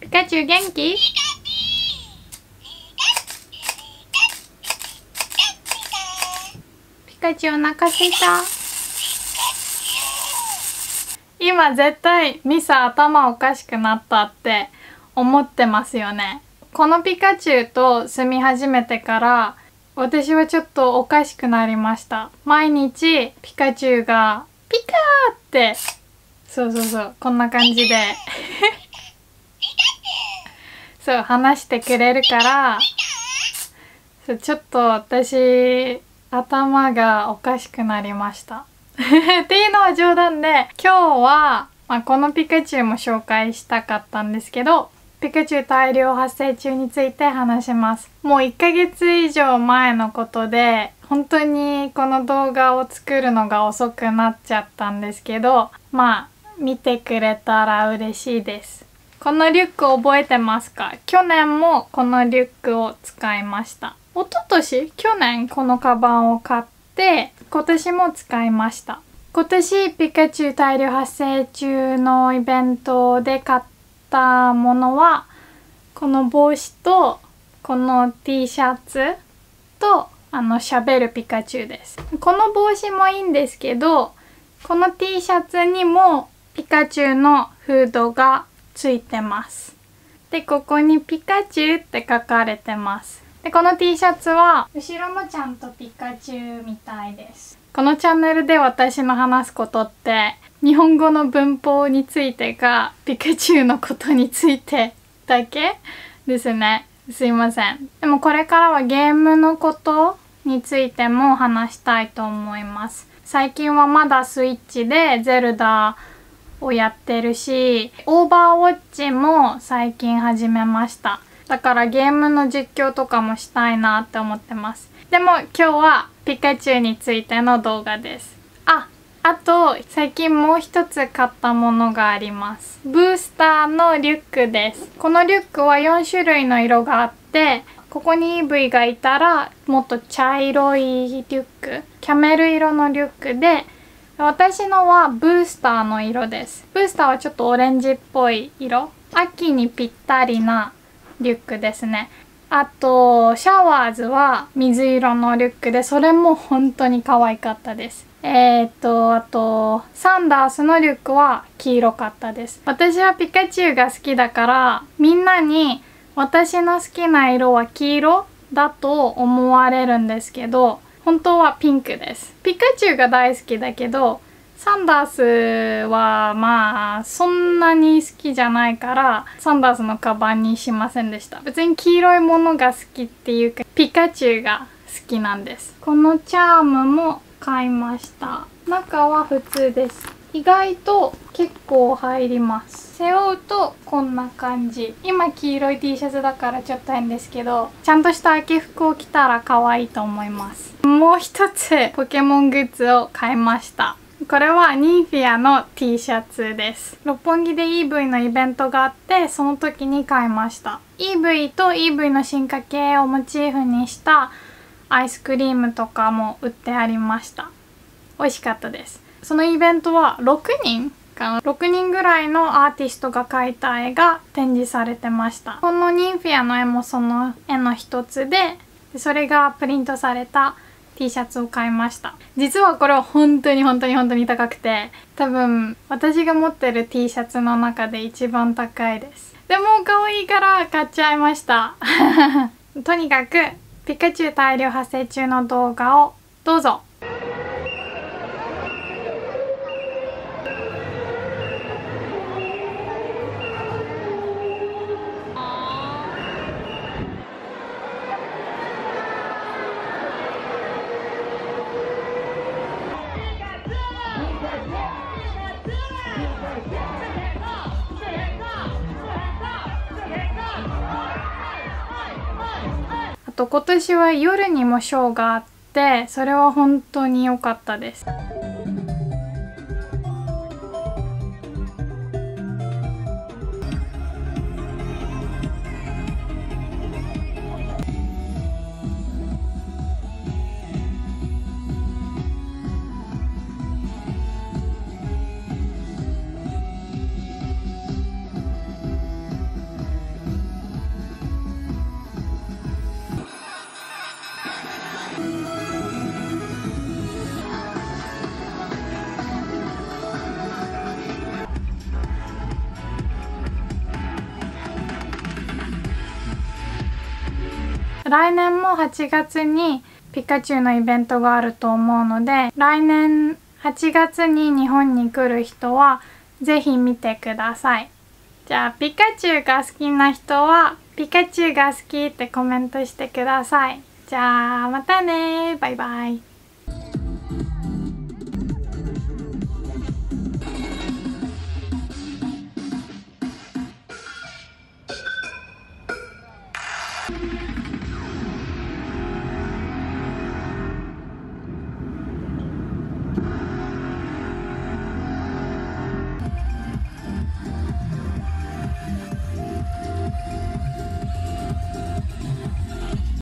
ピカチュウ元気？ピカチュウお腹すいた。今絶対ミサ頭おかしくなったって思ってますよね。このピカチュウと住み始めてから私はちょっとおかしくなりました。毎日ピカチュウがピカーってそうこんな感じでそう話してくれるから、そうちょっと私頭がおかしくなりましたっていうのは冗談で、今日は、このピカチュウも紹介したかったんですけど、ピカチュウ大量発生中について話します。もう1ヶ月以上前のことで、本当にこの動画を作るのが遅くなっちゃったんですけど、見てくれたら嬉しいです。このリュック覚えてますか？去年もこのリュックを使いました。一昨年、去年このカバンを買って、今年も使いました。今年ピカチュウ大量発生中のイベントで買ってたものは、この帽子とこの T シャツとしゃべるピカチュウです。この帽子もいいんですけど、この T シャツにもピカチュウのフードがついてます。で、ここにピカチュウって書かれてます。で、この T シャツは後ろもちゃんとピカチュウみたいです。このチャンネルで私の話すことって日本語の文法についてかピカチュウのことについてだけですね。すいません。でもこれからはゲームのことについても話したいと思います。最近はまだスイッチでゼルダをやってるし、オーバーウォッチも最近始めました。だからゲームの実況とかもしたいなって思ってます。でも今日はピカチュウについての動画です。あと最近もう一つ買ったものがあります。ブースターのリュックです。このリュックは4種類の色があって、ここに EV がいたらもっと茶色いリュック、キャメル色のリュックで、私のはブースターの色です。ブースターはちょっとオレンジっぽい色、秋にぴったりなリュックですね。あとシャワーズは水色のリュックで、それも本当に可愛かったです。あとサンダースのリュックは黄色かったです。私はピカチュウが好きだから、みんなに私の好きな色は黄色だと思われるんですけど、本当はピンクです。ピカチュウが大好きだけど、サンダースはそんなに好きじゃないから、サンダースのカバンにしませんでした。別に黄色いものが好きっていうか、ピカチュウが好きなんです。このチャームも買いました。中は普通です。意外と結構入ります。背負うとこんな感じ。今黄色い T シャツだからちょっと変ですけど、ちゃんとした秋服を着たら可愛いと思います。もう一つポケモングッズを買いました。これはニーフィアの T シャツです。六本木で EV のイベントがあって、その時に買いました。 EV と EV の進化系をモチーフにしたアイスクリームとかも売ってありました。美味しかったです。そのイベントは6人ぐらいのアーティストが描いた絵が展示されてました。このニンフィアの絵もその絵の一つで、それがプリントされた T シャツを買いました。実はこれは本当に高くて、多分私が持ってる T シャツの中で一番高いです。でも可愛いから買っちゃいましたとにかくピカチュウ大量発生中の動画をどうぞ。今年は夜にもショーがあって、それは本当に良かったです。来年も8月にピカチュウのイベントがあると思うので、来年8月に日本に来る人はぜひ見てください。じゃあピカチュウが好きな人はピカチュウが好きってコメントしてください。じゃあまたね、バイバイ。